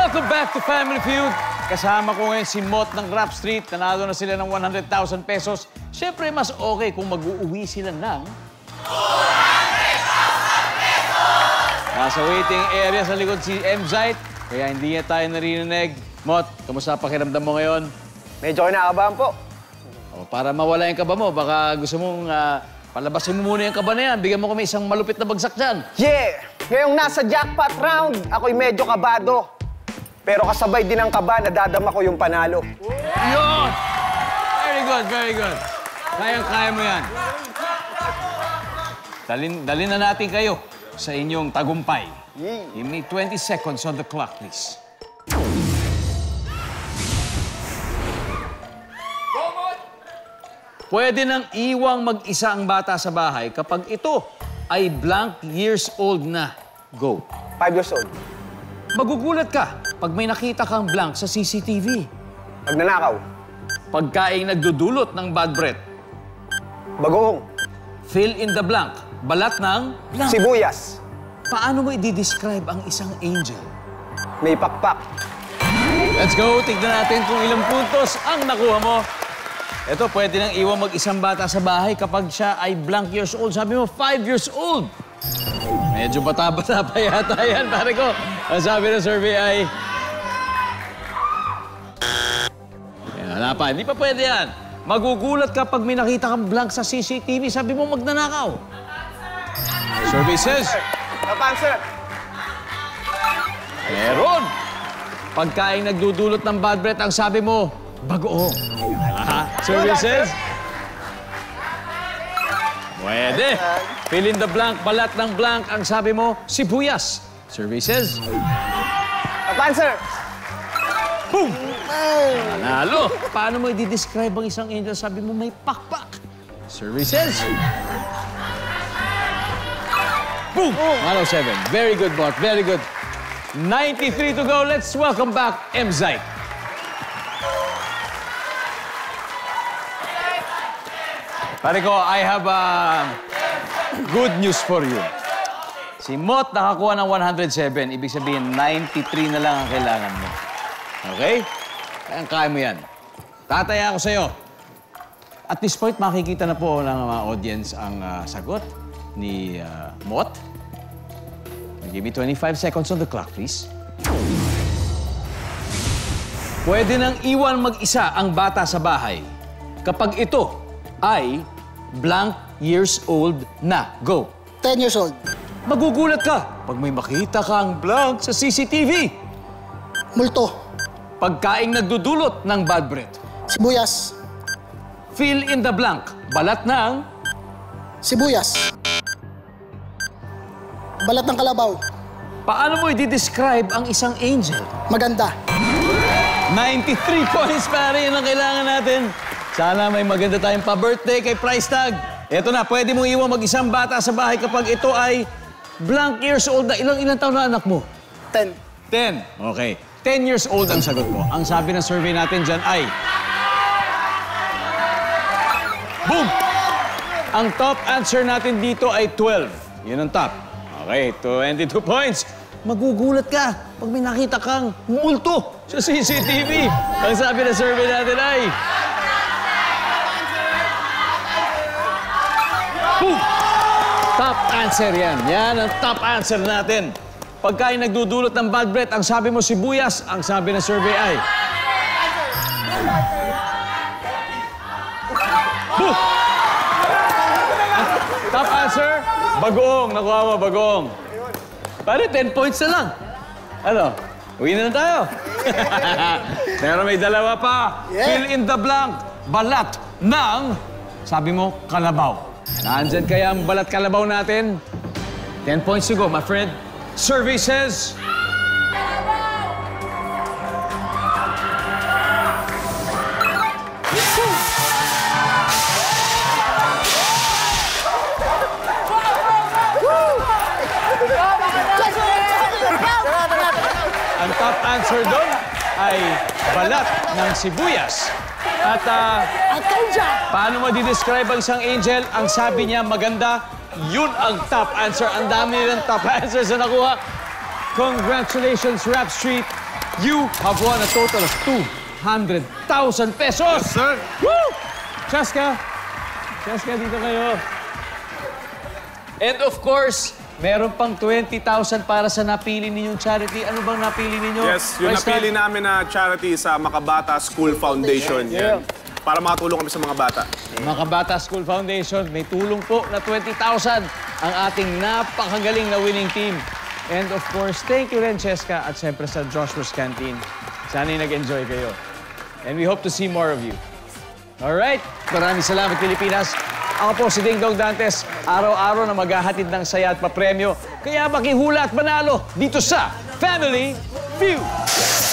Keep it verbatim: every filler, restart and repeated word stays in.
Welcome back to Family Feud. Kasama ko ngayon si Mott ng Rap Street. Nanalo na sila ng one hundred thousand pesos. Siyempre, mas okay kung mag-uuwi sila ng... two hundred thousand pesos! Nasa waiting area sa likod si M. Zait, kaya hindi niya tayo narinig. Mott, kamusta pakiramdam mo ngayon? Medyo kinakabahan po. O, para mawala yung kaba mo, baka gusto mong... Uh, Palabasin mo muna yung kaba na yan. Bigyan mo kami isang malupit na bagsak dyan. Yeah! Ngayong nasa jackpot round, ako'y medyo kabado. Pero kasabay din ang kaba, nadadama ko yung panalo. Yun! Very good, very good. Kayang-kaya mo yan. Dalin, dalin na natin kayo sa inyong tagumpay. Give me twenty seconds on the clock, please. Pwede nang iwang mag-isa ang bata sa bahay kapag ito ay blank years old na. Go. Five years old. Magugulat ka pag may nakita kang blank sa C C T V. Pag nanakaw. Pagkaing nagdudulot ng bad breath. Bagoong. Fill in the blank. Balat ng... blank. Sibuyas. Paano mo i-describe ang isang angel? May pakpak. Let's go. Tignan natin kung ilang puntos ang nakuha mo. Ito, pwede nang iwan mag-isang bata sa bahay kapag siya ay blank years old. Sabi mo, five years old. Medyo bata-bata pa yata yan, pare ko. Ang sabi ng survey ay... Wala pa, hindi pa pwede yan. Magugulat kapag may nakita kang blank sa C C T V. Sabi mo, magnanakaw. Survey says... Napanser! Meron! Pagkain nagdudulot ng bad breath, ang sabi mo, bagoong. Services? Pwede. Fill in the blank, balat ng blank. Ang sabi mo, sibuyas. Services? Answer! Boom! Nanalo. Paano mo i-describe ang isang angel? Sabi mo, may pakpak. Services? Boom! one oh seven. Very good, Bot. Very good. ninety-three to go. Let's welcome back M. Zait. Pareko, I have uh, good news for you. Si Mott nakakuha ng one hundred seven. Ibig sabihin, ninety-three na lang ang kailangan mo. Okay? Kaya kaya mo yan. Tataya ako sa'yo. At this point, makikita na po ng mga audience ang uh, sagot ni uh, Mott. Give me twenty-five seconds on the clock, please. Pwede nang iwan mag-isa ang bata sa bahay kapag ito ay blank years old na. Go. ten years old. Magugulat ka pag may makita kang blank sa C C T V. Multo. Pagkaing nagdudulot ng bad breath. Sibuyas. Fill in the blank. Balat ng... sibuyas. Balat ng kalabaw. Paano mo i-describe ang isang angel? Maganda. ninety-three points, pare. Yan ang kailangan natin. Sana may maganda tayong pa-birthday kay Price Tag. Ito na, pwede mong iwan mag-isang bata sa bahay kapag ito ay blank years old na. Ilang-ilang taon na anak mo? Ten. Ten. Okay. Ten years old ang sagot mo. Ang sabi ng survey natin dyan ay... boom! Ang top answer natin dito ay twelve. Yun ang top. Okay, twenty-two points. Magugulat ka pag may nakita kang multo sa C C T V. Ang sabi ng survey natin ay... boom! Top answer yan. Yan ang top answer natin. Pagkain nagdudulot ng bad breath, ang sabi mo sibuyas, ang sabi ng survey ay... boom! Top answer, bagoong. Nakuha mo, bagoong. Pare, ten points na lang. Ano? Uwi na lang tayo. Pero may dalawa pa. Yeah. Fill in the blank. Balat ng, sabi mo, kalabaw. Nandyan kaya ang balat kalabaw natin? Ten points to go, my friend. Survey says... ang top answer doon ay balat ng sibuyas. At, uh, At paano mo di-describe ang isang angel? Ang sabi niya, maganda. Yun ang top answer. Ang dami nilang top answers na nakuha. Congratulations, Rap Street. You have won a total of two hundred thousand pesos! Yes, sir! Woo! Cheska! Cheska, dito kayo. And of course, meron pang twenty thousand para sa napili ninyong charity. Ano bang napili ninyo? Yes, yung Price napili tag? namin na charity sa Makabata School Foundation. Yeah. Yan. Para makatulong kami sa mga bata. Makabata School Foundation, may tulong po na twenty thousand ang ating napakagaling na winning team. And of course, thank you rin, Cheska, at siyempre sa Joshua's Canteen. Sana'y nag-enjoy kayo. And we hope to see more of you. All right. Maraming salamat, Pilipinas. Ako po si Dingdong Dantes, araw-araw na maghahatid ng saya at papremyo. Kaya makihula at manalo dito sa Family View!